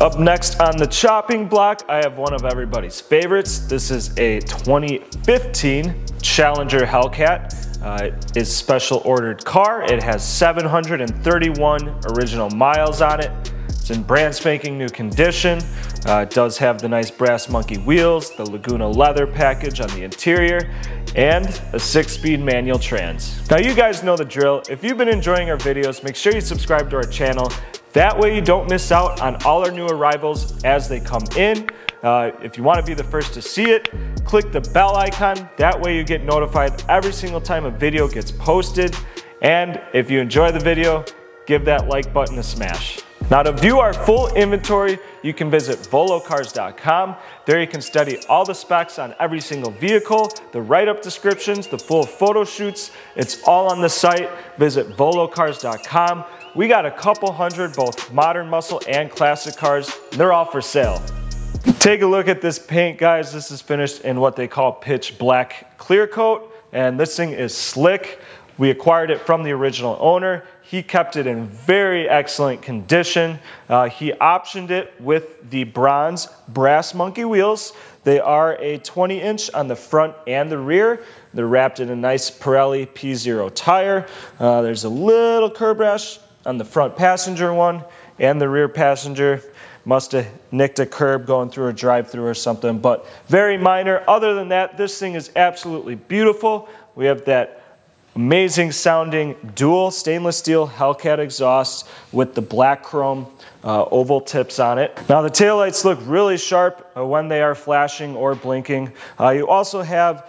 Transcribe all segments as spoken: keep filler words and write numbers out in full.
Up next on the chopping block, I have one of everybody's favorites. This is a twenty fifteen Challenger Hellcat. Uh, it is special ordered car. It has seven hundred thirty-one original miles on it. It's in brand spanking new condition. Uh, it does have the nice brass monkey wheels, the Laguna leather package on the interior, and a six-speed manual trans. Now you guys know the drill. If you've been enjoying our videos, make sure you subscribe to our channel. That way you don't miss out on all our new arrivals as they come in. Uh, if you want to be the first to see it, click the bell icon. That way you get notified every single time a video gets posted. And if you enjoy the video, give that like button a smash. Now to view our full inventory, you can visit volo cars dot com. There you can study all the specs on every single vehicle, the write-up descriptions, the full photo shoots. It's all on the site. Visit volo cars dot com. We got a couple hundred, both modern muscle and classic cars. They're all for sale. Take a look at this paint, guys. This is finished in what they call pitch black clear coat, and this thing is slick. We acquired it from the original owner. He kept it in very excellent condition. Uh, he optioned it with the bronze brass monkey wheels. They are a twenty inch on the front and the rear. They're wrapped in a nice Pirelli P Zero tire. Uh, there's a little curb rash on the front passenger one and the rear passenger. Must have nicked a curb going through a drive-through or something, but very minor. Other than that, this thing is absolutely beautiful. We have that amazing sounding dual stainless steel Hellcat exhaust with the black chrome uh, oval tips on it. Now the taillights look really sharp when they are flashing or blinking. Uh, you also have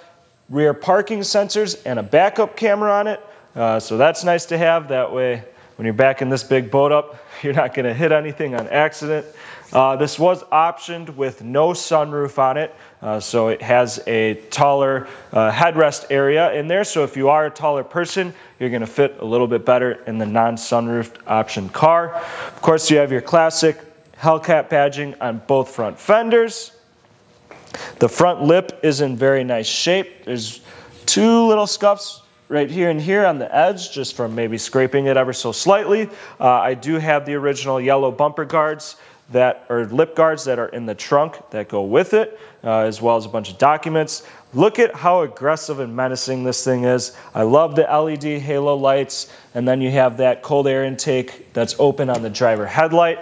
rear parking sensors and a backup camera on it. Uh, so that's nice to have. That way when you're backing this big boat up, you're not going to hit anything on accident. Uh, this was optioned with no sunroof on it, uh, so it has a taller uh, headrest area in there. So if you are a taller person, you're going to fit a little bit better in the non-sunroofed option car. Of course, you have your classic Hellcat badging on both front fenders. The front lip is in very nice shape. There's two little scuffs right here and here on the edge, just from maybe scraping it ever so slightly. Uh, I do have the original yellow bumper guards that are lip guards that are in the trunk that go with it, uh, as well as a bunch of documents. Look at how aggressive and menacing this thing is. I love the L E D halo lights, and then you have that cold air intake that's open on the driver headlight.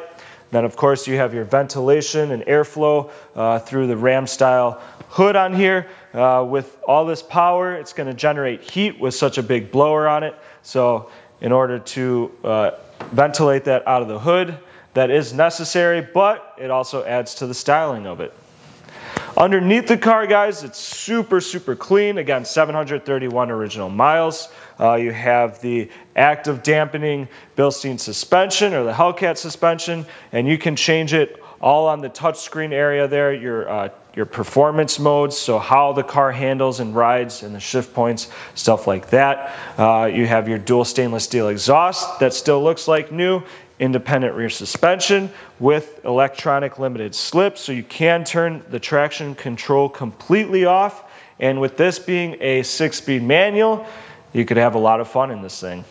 Then of course you have your ventilation and airflow uh, through the Ram style hood on here. Uh, with all this power, it's going to generate heat with such a big blower on it. So in order to uh, ventilate that out of the hood, that is necessary, but it also adds to the styling of it. Underneath the car, guys, it's super, super clean. Again, seven hundred thirty-one original miles. Uh, you have the active dampening Bilstein suspension, or the Hellcat suspension, and you can change it all on the touchscreen area there, your, uh, your performance modes, so how the car handles and rides and the shift points, stuff like that. Uh, you have your dual stainless steel exhaust that still looks like new, independent rear suspension with electronic limited slip, so you can turn the traction control completely off. And with this being a six-speed manual, you could have a lot of fun in this thing.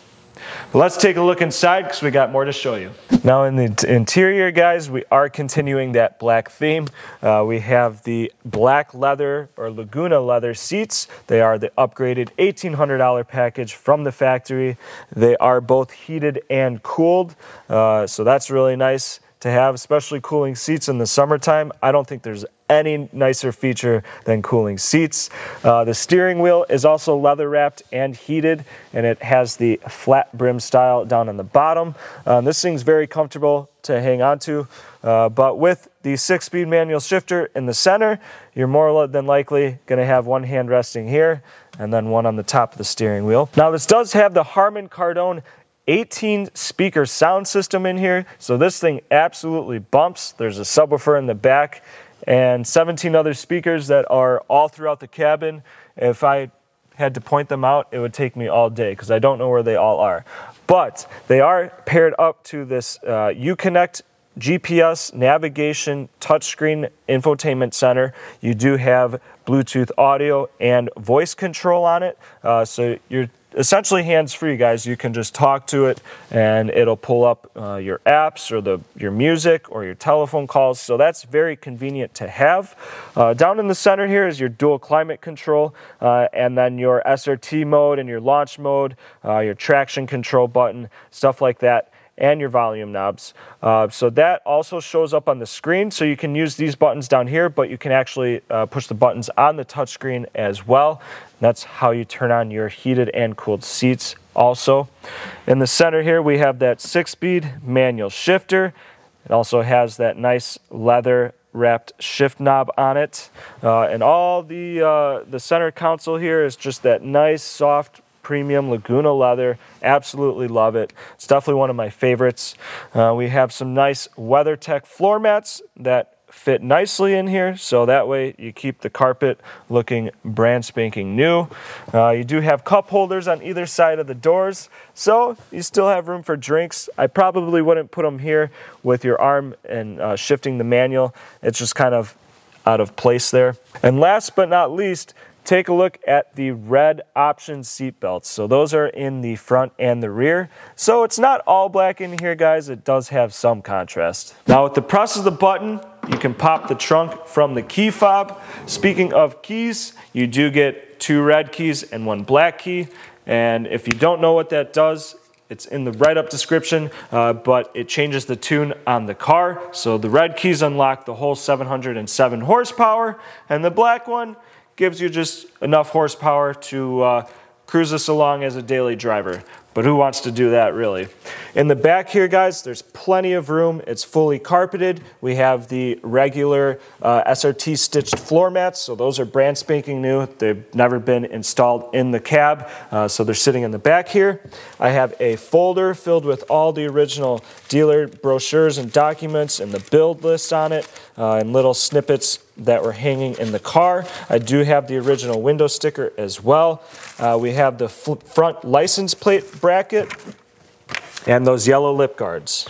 But let's take a look inside because we got more to show you. Now in the interior, guys, we are continuing that black theme. Uh, we have the black leather or Laguna leather seats. They are the upgraded eighteen hundred dollar package from the factory. They are both heated and cooled, uh, so that's really nice to have, especially cooling seats in the summertime. I don't think there's any nicer feature than cooling seats. Uh, the steering wheel is also leather wrapped and heated, and it has the flat brim style down on the bottom. Um, this thing's very comfortable to hang on to, uh, but with the six-speed manual shifter in the center, you're more than likely gonna have one hand resting here and then one on the top of the steering wheel. Now this does have the Harman Kardon eighteen speaker sound system in here, so this thing absolutely bumps. There's a subwoofer in the back and seventeen other speakers that are all throughout the cabin. If I had to point them out, it would take me all day because I don't know where they all are. But they are paired up to this uh, Uconnect G P S navigation touchscreen infotainment center. You do have Bluetooth audio and voice control on it, uh, so you're essentially hands-free, guys. You can just talk to it and it'll pull up uh, your apps or the your music or your telephone calls. So that's very convenient to have. Uh, down in the center here is your dual climate control, uh, and then your S R T mode and your launch mode, uh, your traction control button, stuff like that, and your volume knobs. Uh, so that also shows up on the screen. So you can use these buttons down here, but you can actually uh, push the buttons on the touchscreen as well. That's how you turn on your heated and cooled seats also. In the center here, we have that six-speed manual shifter. It also has that nice leather wrapped shift knob on it. Uh, and all the, uh, the center console here is just that nice, soft, premium Laguna leather. Absolutely love it. It's definitely one of my favorites. Uh, we have some nice WeatherTech floor mats that fit nicely in here, so that way you keep the carpet looking brand spanking new. Uh, you do have cup holders on either side of the doors, so you still have room for drinks. I probably wouldn't put them here with your arm and uh, shifting the manual. It's just kind of out of place there. And last but not least, take a look at the red option seat belts. So those are in the front and the rear. So it's not all black in here, guys. It does have some contrast. Now with the press of the button, you can pop the trunk from the key fob. Speaking of keys, you do get two red keys and one black key. And if you don't know what that does, it's in the write-up description, uh, but it changes the tune on the car. So the red keys unlock the whole seven hundred and seven horsepower, and the black one gives you just enough horsepower to uh, cruise this along as a daily driver. But who wants to do that, really? In the back here, guys, there's plenty of room. It's fully carpeted. We have the regular uh, S R T stitched floor mats. So those are brand spanking new. They've never been installed in the cab. Uh, so they're sitting in the back here. I have a folder filled with all the original dealer brochures and documents and the build list on it, uh, and little snippets that were hanging in the car. I do have the original window sticker as well. Uh, we have the front license plate bracket and those yellow lip guards.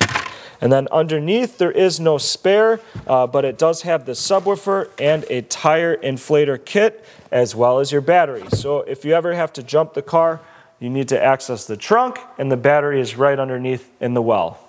And then underneath, there is no spare, uh, but it does have the subwoofer and a tire inflator kit, as well as your battery. So if you ever have to jump the car, you need to access the trunk, and the battery is right underneath in the well.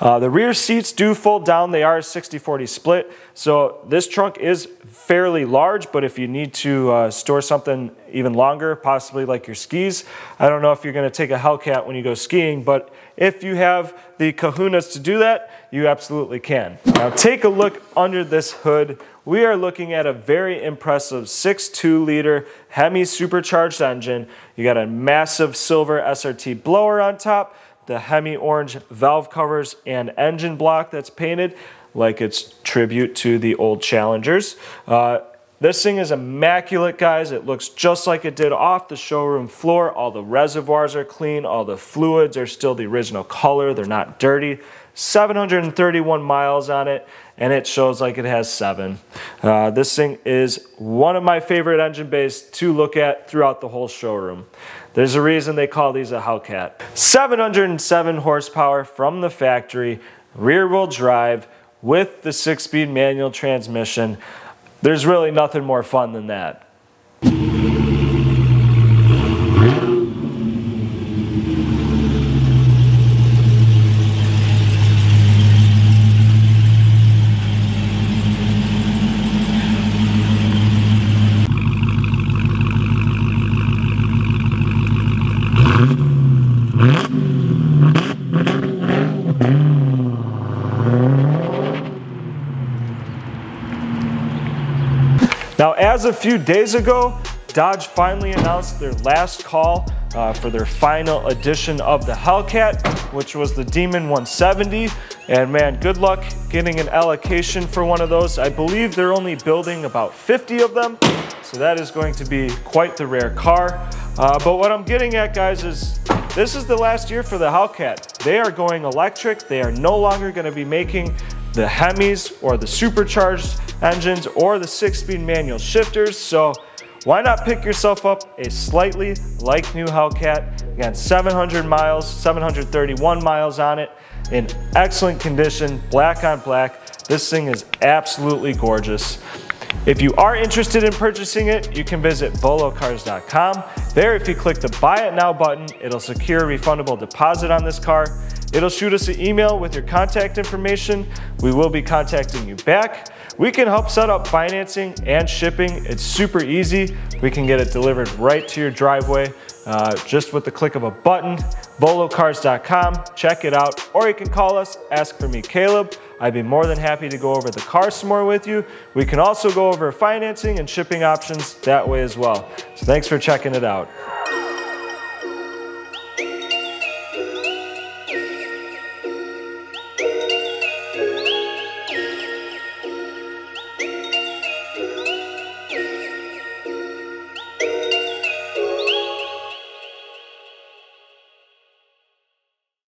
Uh, the rear seats do fold down. They are a sixty forty split, so this trunk is fairly large, but if you need to uh, store something even longer, possibly like your skis, I don't know if you're going to take a Hellcat when you go skiing, but if you have the kahunas to do that, you absolutely can. Now take a look under this hood. We are looking at a very impressive six point two liter Hemi supercharged engine. You got a massive silver S R T blower on top, the Hemi orange valve covers and engine block that's painted like it's tribute to the old Challengers. Uh, this thing is immaculate, guys. It looks just like it did off the showroom floor. All the reservoirs are clean. All the fluids are still the original color. They're not dirty. seven hundred thirty-one miles on it, and it shows like it has seven. Uh, this thing is one of my favorite engine bays to look at throughout the whole showroom. There's a reason they call these a Hellcat. seven hundred seven horsepower from the factory, rear-wheel drive with the six-speed manual transmission. There's really nothing more fun than that. Now, as a few days ago, Dodge finally announced their last call uh, for their final edition of the Hellcat, which was the Demon one seventy. And man, good luck getting an allocation for one of those. I believe they're only building about fifty of them, so that is going to be quite the rare car. Uh, but what I'm getting at, guys, is this is the last year for the Hellcat. They are going electric. They are no longer going to be making the Hemis or the supercharged engines or the six-speed manual shifters. So why not pick yourself up a slightly like new Hellcat? Again, seven hundred miles, seven hundred thirty-one miles on it, in excellent condition, black on black. This thing is absolutely gorgeous. If you are interested in purchasing it, you can visit volo cars dot com. There, if you click the Buy It Now button, it'll secure a refundable deposit on this car. It'll shoot us an email with your contact information. We will be contacting you back. We can help set up financing and shipping. It's super easy. We can get it delivered right to your driveway uh, just with the click of a button. volo cars dot com, check it out. Or you can call us, ask for me, Caleb. I'd be more than happy to go over the car some more with you. We can also go over financing and shipping options that way as well. So thanks for checking it out.